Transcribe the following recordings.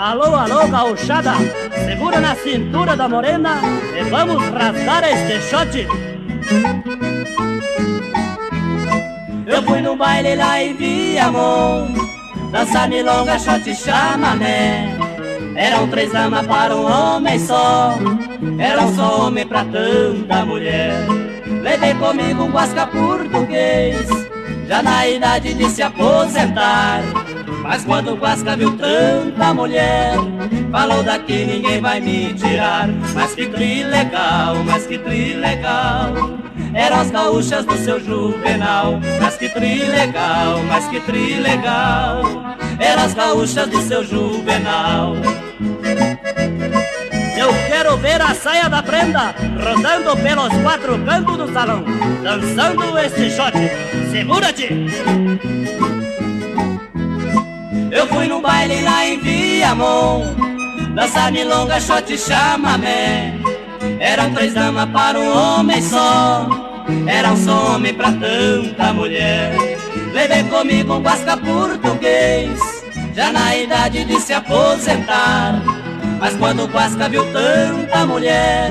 Alô, alô, gaúchada, segura na cintura da morena e vamos rasgar este shot. Eu fui no baile lá em Viamão, dançar milonga, shot, chamané. Eram três damas para um homem só, era só homem pra tanta mulher. Levei comigo um guasca português, já na idade de se aposentar. Mas quando o guasca viu tanta mulher, falou: daqui ninguém vai me tirar. Mas que tri legal, mas que tri legal, eram as gaúchas do seu Juvenal. Mas que tri legal, mas que tri legal, eram as gaúchas do seu Juvenal. Eu quero ver a saia da prenda rodando pelos quatro cantos do salão, dançando esse shot, segura-te! Eu fui num baile lá em Viamão, dançar milonga, shot, chamamé. Eram três damas para um homem só, era só homem pra tanta mulher. Levei comigo um guasca português, já na idade de se aposentar. Mas quando o guasca viu tanta mulher,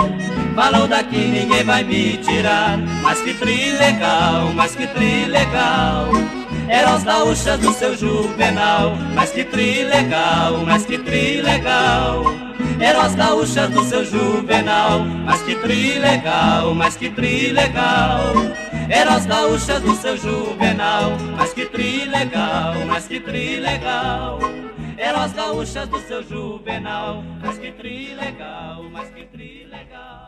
falou: daqui ninguém vai me tirar. Mas que tri legal, mas que tri legal, eram as gaúchas do seu Juvenal. Mas que tri legal, mas que tri legal, eram as gaúchas do seu Juvenal. Mas que tri legal, mas que tri legal, eram as gaúchas do seu Juvenal. Mas que tri legal, mas que tri legal, eram as gaúchas do seu Juvenal. Mas que tri legal, mas que tri legal.